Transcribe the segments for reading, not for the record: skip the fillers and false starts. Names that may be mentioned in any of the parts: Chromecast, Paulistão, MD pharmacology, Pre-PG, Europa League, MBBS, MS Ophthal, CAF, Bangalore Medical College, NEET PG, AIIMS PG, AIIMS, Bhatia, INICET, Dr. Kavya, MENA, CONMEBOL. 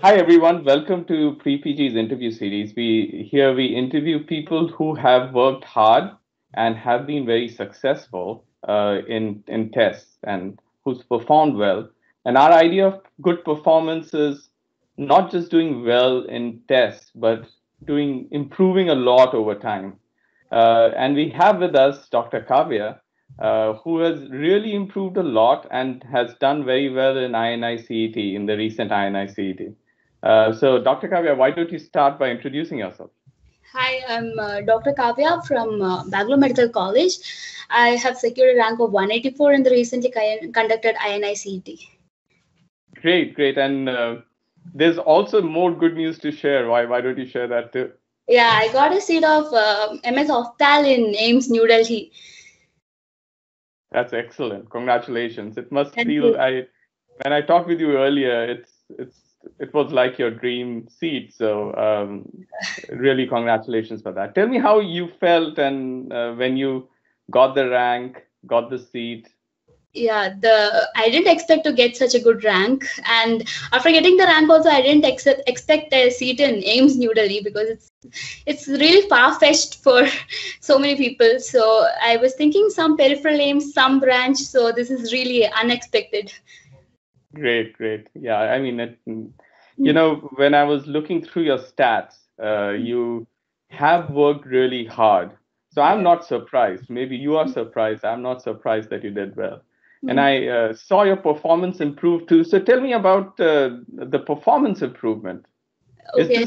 Hi, everyone. Welcome to Pre-PG's interview series. Here we interview people who have worked hard and have been very successful in tests and who's performed well. And our idea of good performance is not just doing well in tests, but improving a lot over time. And we have with us Dr. Kavya, who has really improved a lot and has done very well in INICET, in the recent INICET. So Dr. Kavya, why don't you start by introducing yourself? Hi, I'm Dr. Kavya from Bangalore Medical College. I have secured a rank of 184 in the recently conducted INICET. Great, great. And there's also more good news to share. Why don't you share that too? Yeah, I got a seat of MS Ophthal in AIIMS, New Delhi. That's excellent. Congratulations. It must feel, when I talked with you earlier, it was like your dream seat. So really congratulations for that. Tell me how you felt and when you got the rank, got the seat. Yeah, I didn't expect to get such a good rank. And after getting the rank also, I didn't expect a seat in AIIMS, New Delhi, because it's really far-fetched for so many people. So I was thinking some peripheral AIIMS, some branch. So this is really unexpected. Great, great. Yeah, I mean, you know, when I was looking through your stats, you have worked really hard. So I'm not surprised. Maybe you are surprised. I'm not surprised that you did well. And I saw your performance improve too. So tell me about the performance improvement. Okay.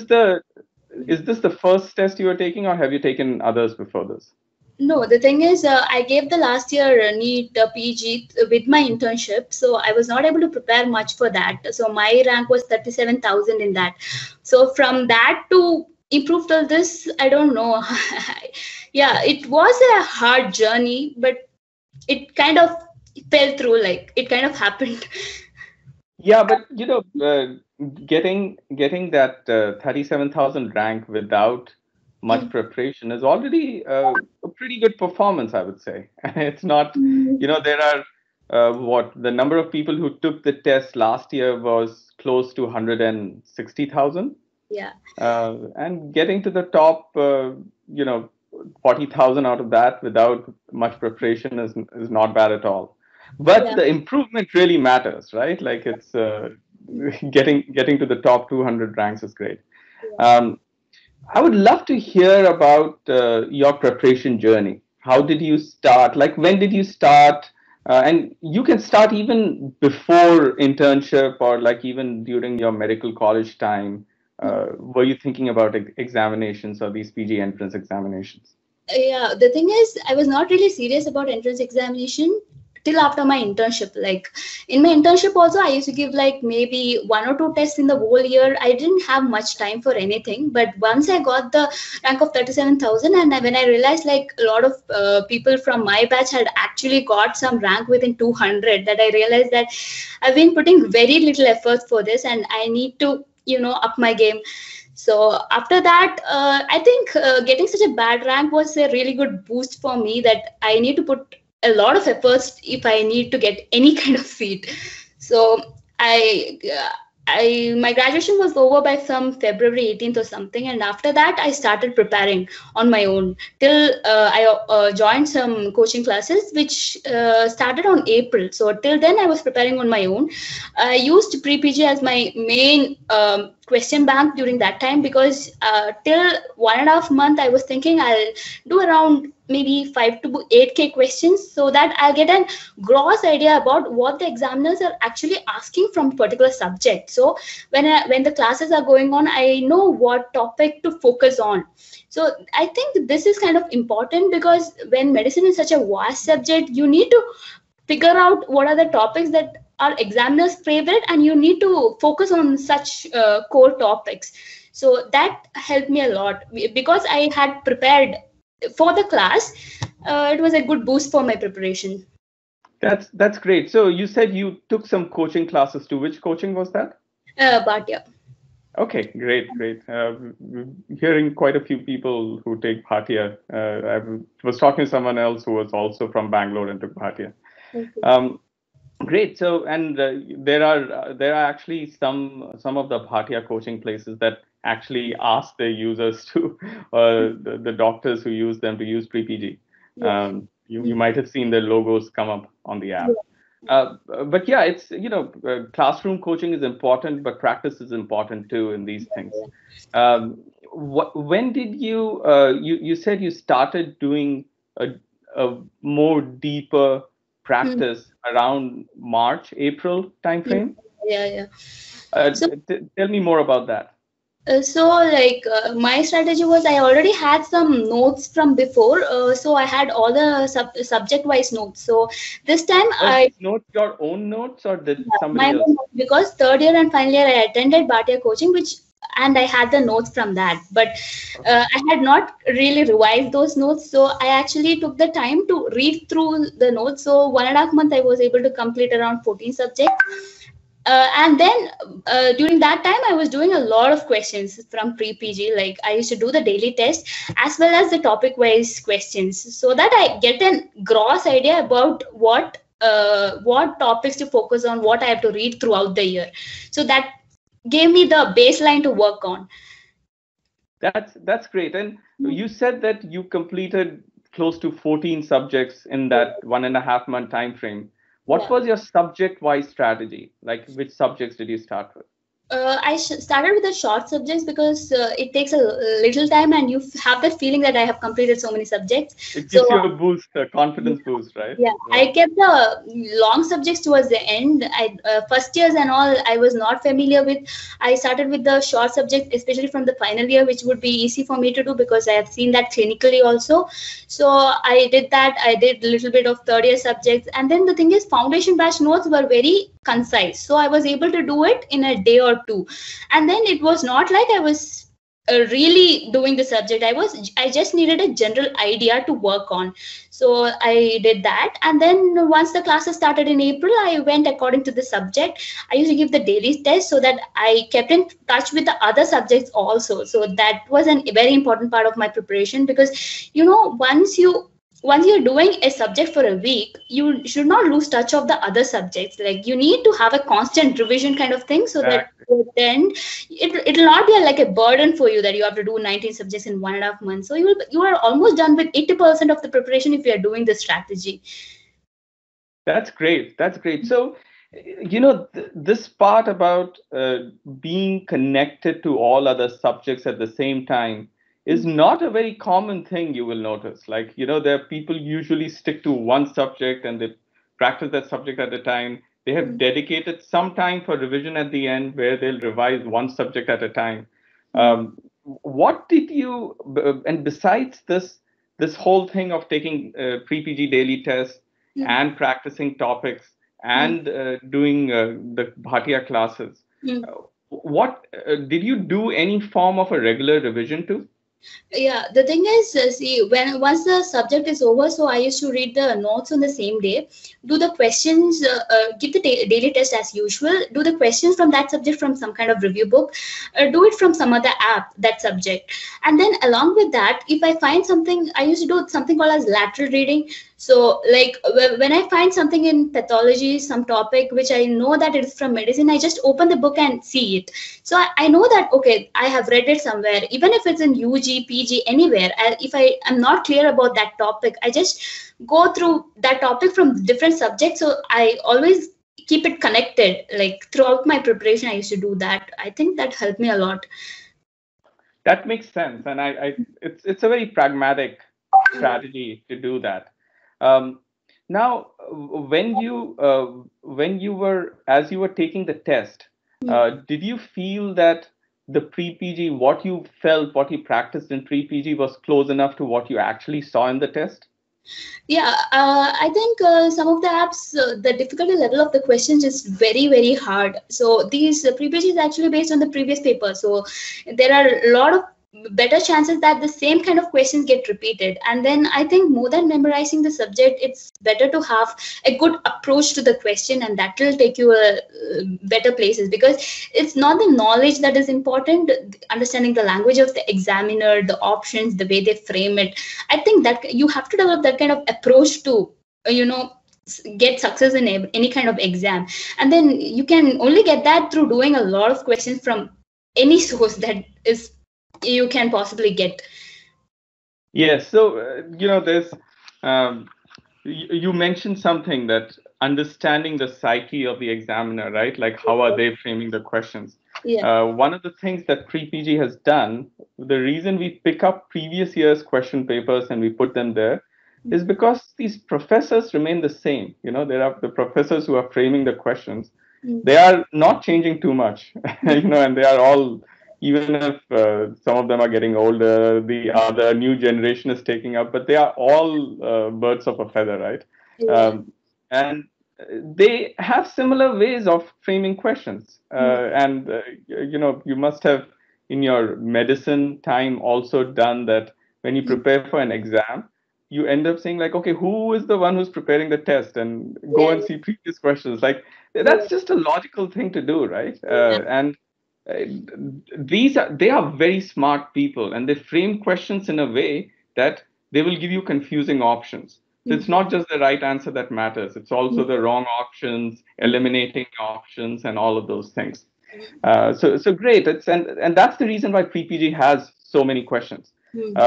Is this the first test you are taking, or have you taken others before this? No, the thing is, I gave the last year NEET PG with my internship, so I was not able to prepare much for that. So my rank was 37,000 in that. So from that to improve all this, I don't know. Yeah, it was a hard journey, but it kind of fell through, like it kind of happened. Yeah, but you know, getting that 37,000 rank without much preparation is already a pretty good performance, I would say. It's not, you know, there are the number of people who took the test last year was close to 160,000. Yeah. And getting to the top, you know, 40,000 out of that without much preparation is not bad at all. But yeah, the improvement really matters, right? Like it's getting to the top 200 ranks is great. Yeah. I would love to hear about your preparation journey. How did you start? Like, when did you start? And you can start even before internship or like even during your medical college time. Were you thinking about examinations or these PG entrance examinations? Yeah, the thing is, I was not really serious about entrance examination till after my internship. Like in my internship also, I used to give like maybe 1 or 2 tests in the whole year. I didn't have much time for anything. But once I got the rank of 37,000, and when I realized like a lot of people from my batch had actually got some rank within 200, that I realized that I've been putting very little effort for this and I need to, you know, up my game. So after that, I think getting such a bad rank was a really good boost for me that I need to put a lot of efforts if I need to get any kind of seat. So my graduation was over by some February 18th or something. And after that, I started preparing on my own till I joined some coaching classes, which started on April. So till then, I was preparing on my own. I used Pre-PG as my main question bank during that time, because till 1.5 months, I was thinking I'll do around maybe 5 to 8K questions, so that I'll get a gross idea about what the examiners are actually asking from a particular subject. So when the classes are going on, I know what topic to focus on. So I think this is kind of important, because when medicine is such a vast subject, you need to figure out what are the topics that are examiners' favorite, and you need to focus on such core topics. So that helped me a lot, because I had prepared for the class. It was a good boost for my preparation. That's great. So you said you took some coaching classes too. Which coaching was that? Bhatia. Okay, great, great. Hearing quite a few people who take Bhatia. I was talking to someone else who was also from Bangalore and took Bhatia. Okay. Great. So, and there are actually some of the Bhatia coaching places that actually ask their users to, the doctors who use them, to use Pre-PG. Yes. You might have seen their logos come up on the app. Yeah. But yeah, it's, classroom coaching is important, but practice is important too in these things. When did you, you said you started doing a more deeper practice around March, April timeframe? Yeah. So, tell me more about that. My strategy was, I already had some notes from before. So I had all the subject-wise notes. So this time Notes, your own notes, or did somebody else? Because third year and final year I attended Bhatia coaching, and I had the notes from that, but I had not really revised those notes. So I actually took the time to read through the notes. So 1.5 months, I was able to complete around 14 subjects. And then during that time, I was doing a lot of questions from Pre-PG. Like, I used to do the daily test as well as the topic-wise questions, so that I get a gross idea about what topics to focus on, what I have to read throughout the year. So that gave me the baseline to work on. That's great. And you said that you completed close to 14 subjects in that 1.5 month time frame. What was your subject-wise strategy? Like, which subjects did you start with? I started with the short subjects because it takes a little time, and you have that feeling that I have completed so many subjects. It gives you a boost, a confidence boost, right? Yeah, I kept the long subjects towards the end. First years and all, I was not familiar with. I started with the short subjects, especially from the final year, which would be easy for me to do because I have seen that clinically also. So I did that. I did a little bit of third year subjects. And then the thing is, foundation batch notes were very concise. So I was able to do it in a day or two. And then it was not like I was really doing the subject. I just needed a general idea to work on. So I did that. And then once the classes started in April, I went according to the subject. I used to give the daily test so that I kept in touch with the other subjects also. So that was a very important part of my preparation, because, once you're doing a subject for a week, you should not lose touch of the other subjects. Like, you need to have a constant revision kind of thing, so that then it'll not be like a burden for you that you have to do 19 subjects in 1.5 months. So you are almost done with 80% of the preparation if you are doing this strategy. That's great. That's great. So, this part about being connected to all other subjects at the same time is not a very common thing, you will notice. Like, there are people usually stick to one subject and they practice that subject at a time. They have dedicated some time for revision at the end, where they'll revise one subject at a time. What did you, and besides this whole thing of taking Pre-PG daily tests and practicing topics and doing the Bhatia classes, what did you do any form of a regular revision to? Yeah, the thing is, once the subject is over, so I used to read the notes on the same day, do the questions, give the daily test as usual, do the questions from that subject from some kind of review book, do it from some other app, that subject. And then along with that, if I find something, I used to do something called as lateral reading. So, like, when I find something in pathology, some topic which I know that it's from medicine, I just open the book and see it. So I know that, okay, I have read it somewhere. Even if it's in UG, PG, anywhere, if I am not clear about that topic, I just go through that topic from different subjects. So I always keep it connected. Like, throughout my preparation, I used to do that. I think that helped me a lot. That makes sense. And it's a very pragmatic strategy to do that. Now, as you were taking the test, did you feel that the Pre-PG, what you practiced in Pre-PG, was close enough to what you actually saw in the test? Yeah, I think some of the apps, the difficulty level of the questions is very, very hard. So these Pre-PG is actually based on the previous paper. So there are a lot of better chances that the same kind of questions get repeated. And then I think more than memorizing the subject, it's better to have a good approach to the question, and that will take you better places, because it's not the knowledge that is important, understanding the language of the examiner, the options, the way they frame it. I think that you have to develop that kind of approach to, get success in any kind of exam. And then you can only get that through doing a lot of questions from any source that is you can possibly get. Yes. So, there's, you mentioned something that understanding the psyche of the examiner, right? Like, how are they framing the questions? Yeah. One of the things that Pre-PG has done, the reason we pick up previous year's question papers and we put them there is because these professors remain the same. There are the professors who are framing the questions. They are not changing too much, and they are all, even if some of them are getting older, the other new generation is taking up, but they are all birds of a feather, right? And they have similar ways of framing questions. And, you must have in your medicine time also done that when you prepare for an exam, you end up saying like, okay, who is the one who's preparing the test, and go and see previous questions. Like, that's just a logical thing to do, right? And they are very smart people, and they frame questions in a way that they will give you confusing options. So it's not just the right answer that matters. It's also the wrong options, eliminating options, and all of those things. So great. And that's the reason why Pre-PG has so many questions.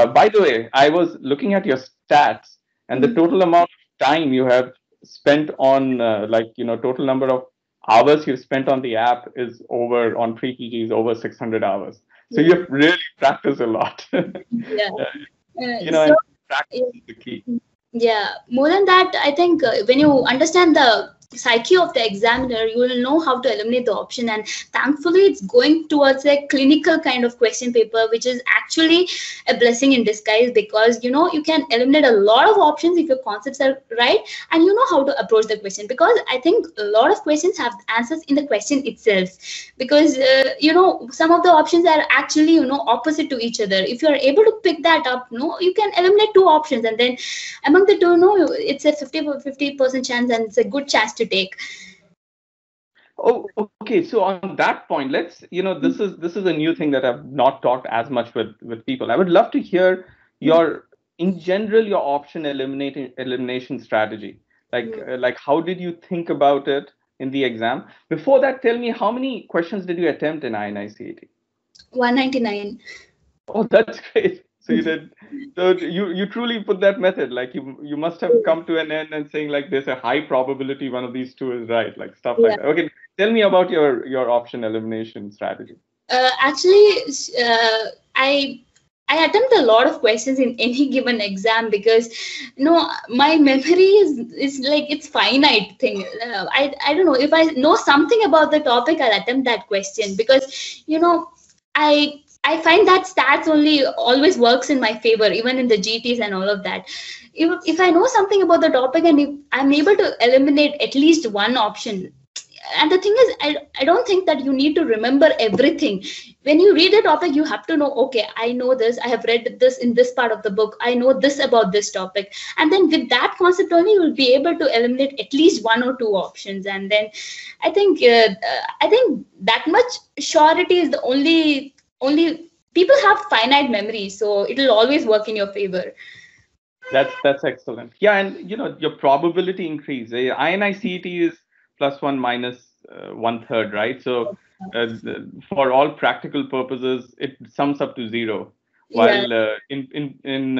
By the way, I was looking at your stats and the total amount of time you have spent on, total number of hours you've spent on the app is over, on Pre-PG is over 600 hours. So you've really practiced a lot. And practice is the key. Yeah, more than that, I think when you understand the psyche of the examiner, you will know how to eliminate the option. And thankfully, it's going towards a clinical kind of question paper, which is actually a blessing in disguise, because, you can eliminate a lot of options if your concepts are right and you know how to approach the question. Because I think a lot of questions have answers in the question itself, because, some of the options are actually, opposite to each other. If you are able to pick that up, you can eliminate two options. And then among the two, it's a 50% chance, and it's a good chance to take. Oh, okay. So on that point, let's, this is a new thing that I've not talked as much with people. I would love to hear your, in general, your option elimination strategy. Like how did you think about it in the exam? Before that, tell me, how many questions did you attempt in INICET? 199. Oh, that's great. So you did. So you truly put that method. Like you must have come to an end and saying like, there's a high probability one of these two is right. Like stuff like that. Okay, tell me about your option elimination strategy. I attempt a lot of questions in any given exam because, my memory is like, it's finite thing. I don't know, if I know something about the topic, I'll attempt that question because, I find that stats only always works in my favor, even in the GTs and all of that. If I know something about the topic and if I'm able to eliminate at least one option, and the thing is, I don't think that you need to remember everything. When you read a topic, you have to know, okay, I know this, I have read this in this part of the book, I know this about this topic. And then with that concept only, you will be able to eliminate at least one or two options. And then I think that much surety is the only people have finite memory, so it will always work in your favor. That's excellent. Yeah, and your probability increase. INICET is +1 minus 1/3, right? So for all practical purposes, it sums up to 0. While in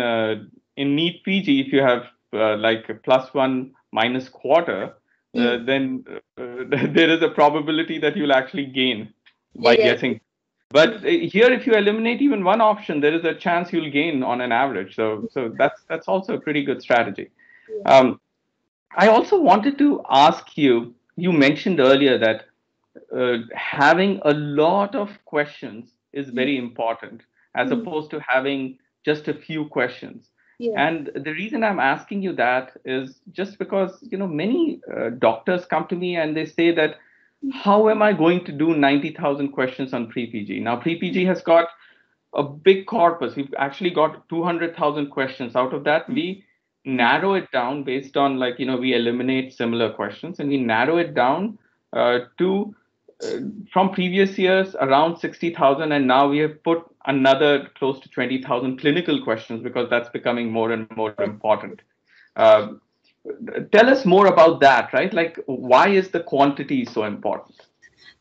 NEET PG, if you have like a +1 minus 1/4, then there is a probability that you'll actually gain by guessing. But here, if you eliminate even one option, there is a chance you'll gain on an average. So that's also a pretty good strategy. I also wanted to ask you, you mentioned earlier that having a lot of questions is very important as opposed to having just a few questions. And the reason I'm asking you that is just because, many doctors come to me and they say that, how am I going to do 90,000 questions on Pre-PG? Now, Pre-PG has got a big corpus. We've actually got 200,000 questions. Out of that, we narrow it down based on we eliminate similar questions and we narrow it down to from previous years around 60,000. And now we have put another close to 20,000 clinical questions because that's becoming more and more important. Tell us more about that, right? Like, why is the quantity so important?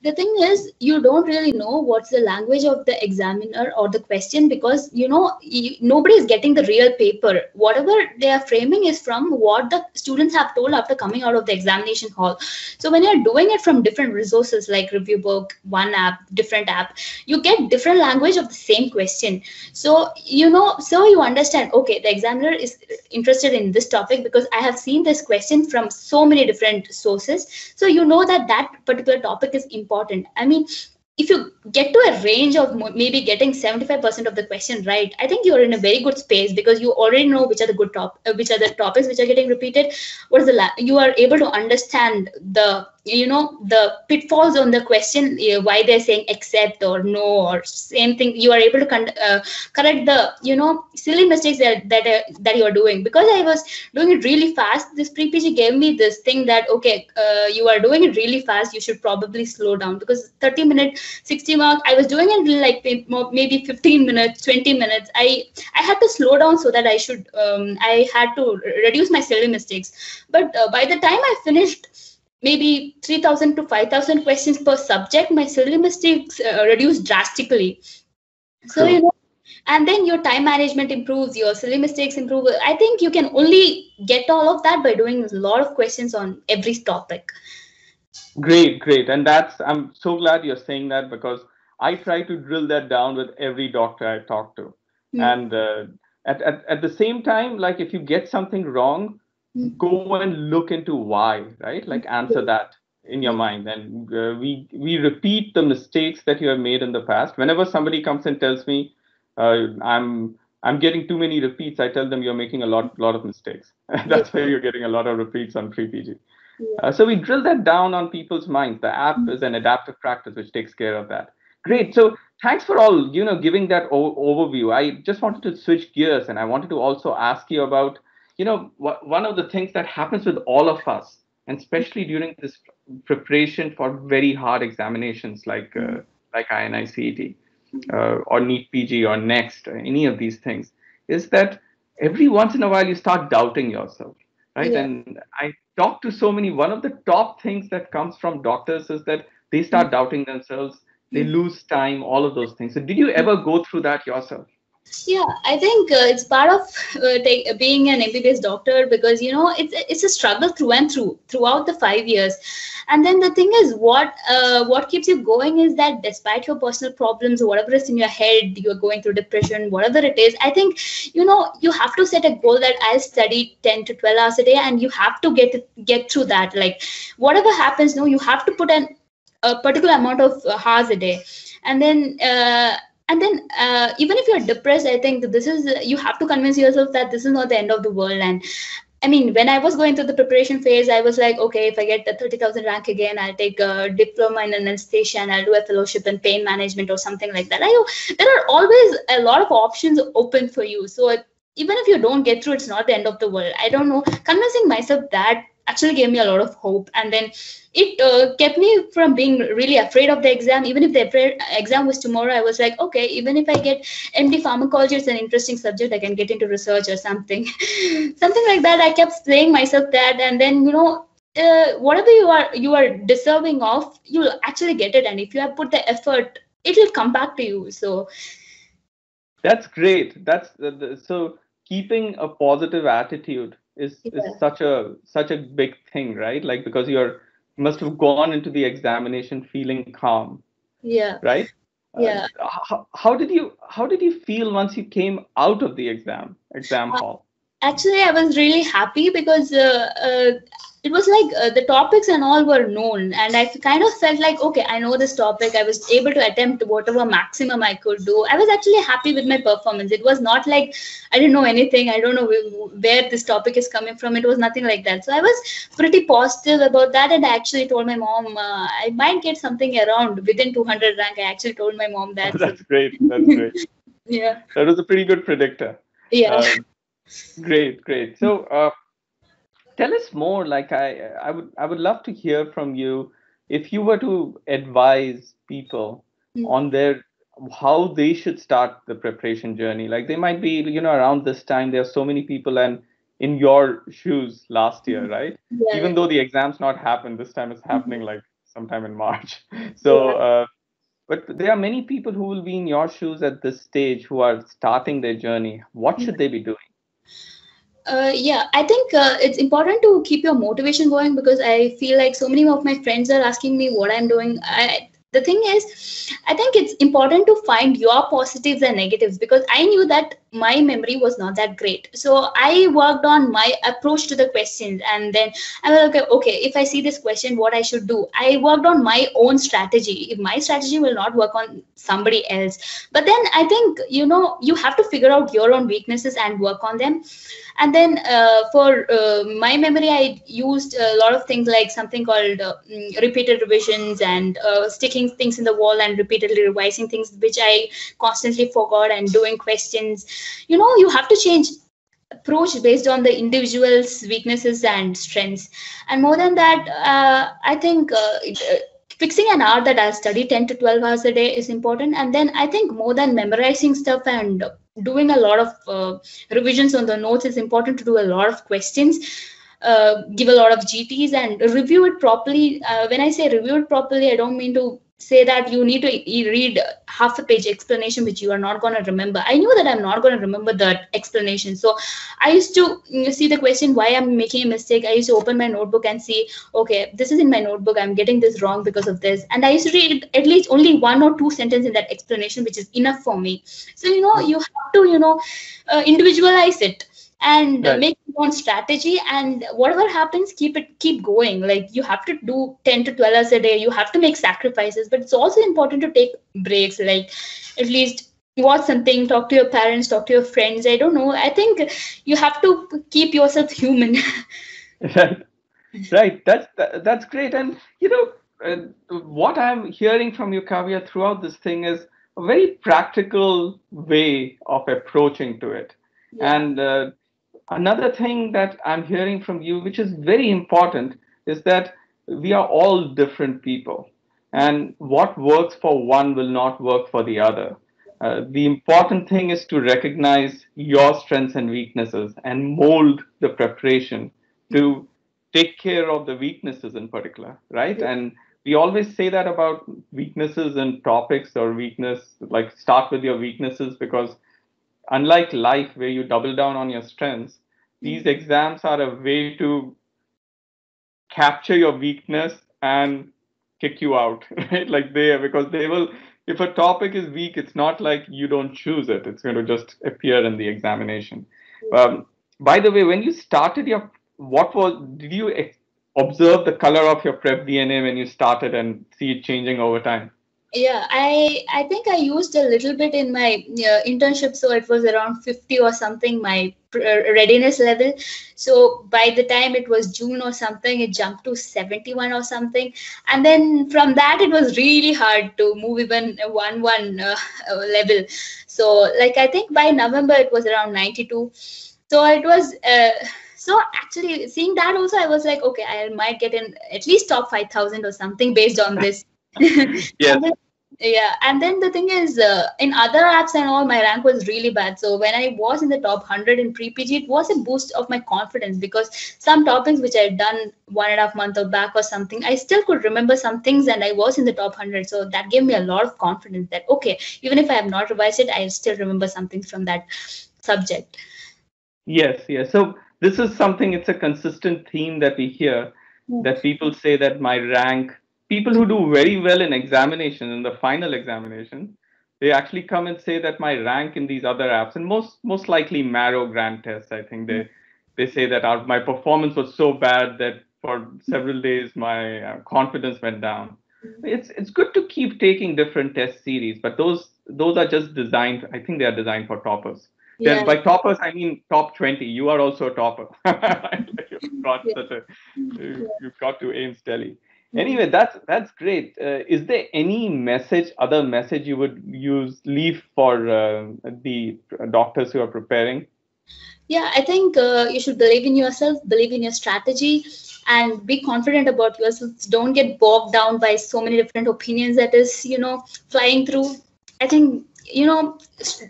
The thing is, you don't really know what's the language of the examiner or the question, because, you know, nobody is getting the real paper. Whatever they are framing is from what the students have told after coming out of the examination hall. So when you're doing it from different resources like review book, one app, different app, you get different language of the same question. So, you know, so you understand, okay, the examiner is interested in this topic because I have seen this question from so many different sources. So, you know, that that particular topic is important. I mean, if you get to a range of maybe getting 75% of the question right, I think you're in a very good space, because you already know which are the good which are the topics which are getting repeated. What is the you are able to understand the, you know, the pitfalls on the question, why they're saying accept or no or same thing. You are able to correct the, you know, silly mistakes that you are doing. Because I was doing it really fast, this pre-PG gave me this thing that, okay, you are doing it really fast, you should probably slow down, because 30-minute 60-mark, I was doing it like maybe 15 minutes, 20 minutes. I had to slow down so that I should, I had to reduce my silly mistakes. But by the time I finished, maybe 3,000 to 5,000 questions per subject, my silly mistakes reduced drastically. So, you know, and then your time management improves, your silly mistakes improve. I think you can only get all of that by doing a lot of questions on every topic. Great, great. And that's, I'm so glad you're saying that, because I try to drill that down with every doctor I talk to. Mm-hmm. And at the same time, like, if you get something wrong, go and look into why, right? Like, answer that in your mind. And we repeat the mistakes that you have made in the past. Whenever somebody comes and tells me, I'm getting too many repeats, I tell them you're making a lot of mistakes. That's why you're getting a lot of repeats on pre-PG. Yeah. So we drill that down on people's minds. The app is an adaptive practice which takes care of that. Great. So thanks for all, you know, giving that overview. I just wanted to switch gears, and I wanted to also ask you about, you know, one of the things that happens with all of us, and especially during this preparation for very hard examinations like INICET or NEET PG or NEXT, or any of these things, is that every once in a while you start doubting yourself, right? Yeah. And I talk to so many, one of the top things that comes from doctors is that they start doubting themselves, they lose time, all of those things. So did you ever go through that yourself? Yeah, I think it's part of being an MBBS doctor, because, you know, it's a struggle through and through throughout the 5 years. And then the thing is, what keeps you going is that despite your personal problems, whatever is in your head, you're going through depression, whatever it is, I think, you know, you have to set a goal that I'll study 10 to 12 hours a day, and you have to get through that. Like, whatever happens, no, you have to put a particular amount of hours a day. And then even if you're depressed, I think that this is, you have to convince yourself that this is not the end of the world. And I mean, when I was going through the preparation phase, I was like, okay, if I get the 30,000 rank again, I'll take a diploma in anesthesia and I'll do a fellowship in pain management or something like that. I know there are always a lot of options open for you. So even if you don't get through, it's not the end of the world. I don't know. Convincing myself that actually gave me a lot of hope, and then it kept me from being really afraid of the exam. Even if the exam was tomorrow, I was like, okay, even if I get MD pharmacology, it's an interesting subject, I can get into research or something. Something like that. I kept saying myself that, and then, you know, whatever you are deserving of, you'll actually get it, and if you have put the effort, it will come back to you. So that's great. That's so keeping a positive attitude is such a big thing, right? Like, because you must have gone into the examination feeling calm. Yeah. Right. Yeah. How did you feel once you came out of the exam hall? Actually, I was really happy, because it was like the topics and all were known, and I kind of felt like, okay, I know this topic. I was able to attempt whatever maximum I could do. I was actually happy with my performance. It was not like I didn't know anything, I don't know where this topic is coming from. It was nothing like that. So I was pretty positive about that, and I actually told my mom I might get something around within 200 rank. I actually told my mom that. That's great. That's great. Yeah. That was a pretty good predictor. Yeah. Great. So, tell us more. Like, I would love to hear from you if you were to advise people on how they should start the preparation journey. Like, they might be, you know, around this time, there are so many people, and in your shoes last year, right? Yeah. Even though the exam's not happened, this time it's happening like sometime in March. So, but there are many people who will be in your shoes at this stage who are starting their journey. What should they be doing? I think it's important to keep your motivation going, because I feel like so many of my friends are asking me what I'm doing. The thing is, I think it's important to find your positives and negatives, because I knew that my memory was not that great. So I worked on my approach to the questions, and then I was like, okay, if I see this question, what I should do? I worked on my own strategy. If my strategy will not work on somebody else, but then I think, you know, you have to figure out your own weaknesses and work on them. And then for my memory, I used a lot of things like something called repeated revisions and sticking things in the wall and repeatedly revising things, which I constantly forgot, and doing questions. You know, you have to change approach based on the individual's weaknesses and strengths. And more than that, I think fixing an hour that I study 10 to 12 hours a day is important. And then I think more than memorizing stuff and doing a lot of revisions on the notes, it's important to do a lot of questions, give a lot of GTs and review it properly. When I say review it properly, I don't mean to say that you need to read half a page explanation, which you are not going to remember. I knew that I'm not going to remember that explanation. So I used to see the question, why I'm making a mistake. I used to open my notebook and see, okay, this is in my notebook. I'm getting this wrong because of this. And I used to read at least only one or two sentences in that explanation, which is enough for me. So, you know, you have to, you know, individualize it and make your own strategy, and whatever happens, keep going. Like, you have to do 10 to 12 hours a day, you have to make sacrifices, but it's also important to take breaks, like at least watch something, talk to your parents, talk to your friends. I don't know, I think you have to keep yourself human. right, that's great. And you know, what I'm hearing from you, Kavya, throughout this thing is a very practical way of approaching to it. Yeah. And another thing that I'm hearing from you, which is very important, is that we are all different people, and what works for one will not work for the other. The important thing is to recognize your strengths and weaknesses and mold the preparation to take care of the weaknesses in particular, right? And we always say that about weaknesses in topics or weakness, like start with your weaknesses, because unlike life where you double down on your strengths, these exams are a way to capture your weakness and kick you out, right? Like because they will, if a topic is weak, it's not like you don't choose it. It's going to just appear in the examination. By the way, when you started your, did you observe the color of your prep DNA when you started and see it changing over time? Yeah, I think I used a little bit in my internship, so it was around 50 or something, my readiness level. So by the time it was June or something, it jumped to 71 or something. And then from that, it was really hard to move even one level. So like, I think by November, it was around 92. So it was... So actually seeing that also, I was like, okay, I might get in at least top 5,000 or something based on this. Yeah. And then the thing is, in other apps and all, my rank was really bad. So when I was in the top 100 in pre-PG, it was a boost of my confidence, because some topics which I had done 1.5 months or back or something, I still could remember some things, and I was in the top 100. So that gave me a lot of confidence that, okay, even if I have not revised it, I still remember something from that subject. Yes. So this is something, it's a consistent theme that we hear, that people say that my rank, people who do very well in examination, in the final examination, they actually come and say that my rank in these other apps, and most likely Marrow Grand Test, I think they say that my performance was so bad that for several days my confidence went down. It's good to keep taking different test series, but those are just designed, I think they are designed for toppers. Yeah. By toppers, I mean top 20. You are also a topper. You've got to AIIMS Delhi. Anyway, that's great. Is there any other message you would leave for the doctors who are preparing? Yeah, I think you should believe in yourself, believe in your strategy, and be confident about yourself. Don't get bogged down by so many different opinions that is, you know, flying through. I think, you know,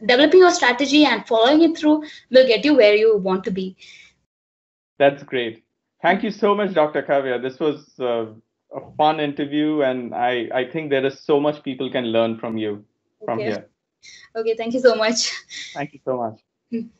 developing your strategy and following it through will get you where you want to be. That's great. Thank you so much, Dr. Kavya. This was a fun interview, and I think there is so much people can learn from you from here. Okay, thank you so much. Thank you so much.